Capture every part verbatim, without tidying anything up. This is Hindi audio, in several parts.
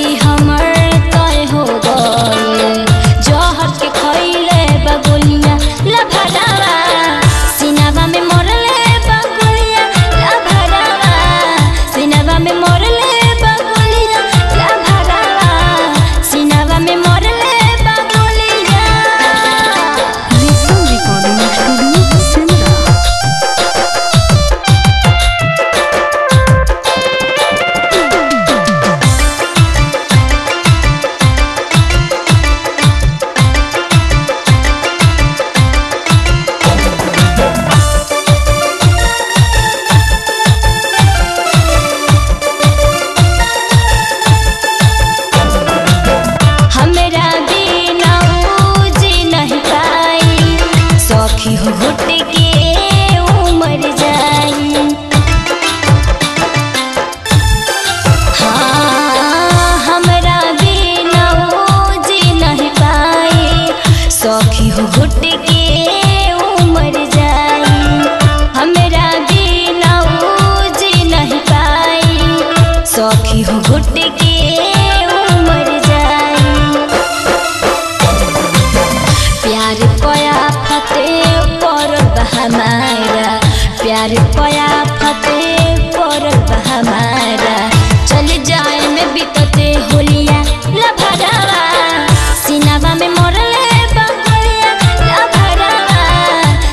गरीबी हमर तय हो गए, जहर के खइले बा गोलियां लभड़ावा, सीनावा में मरले बा गोलियां लभड़ावा, सीनावा में मरले बा गोलियां लभड़ावा, सीनावा में मरले बा गोलियां। Rishabh recording studio Semra. सखी हो घुट के उमर जाई, प्यार पया फते पर हमारा, प्यार पया फते पर हमारा, चल जाए में बिकते होलिया लभड़ावा, सीनावा में मरले बा गोलियां लभड़ावा,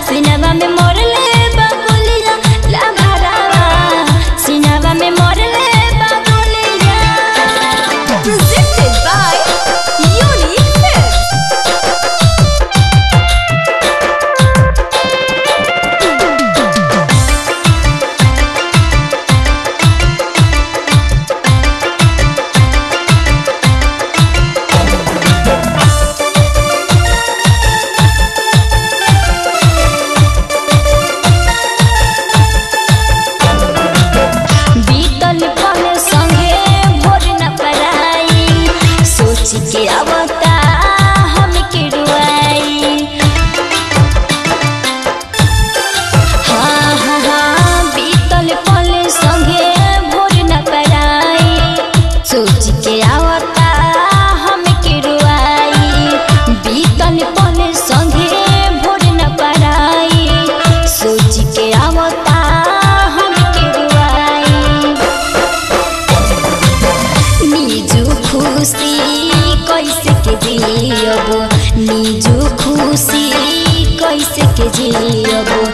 सीनावा में मरले बा गोलियां लभड़ावा, सीनावा में मरले। कैसे के जियब निजू खुशी, कैसे के जियब।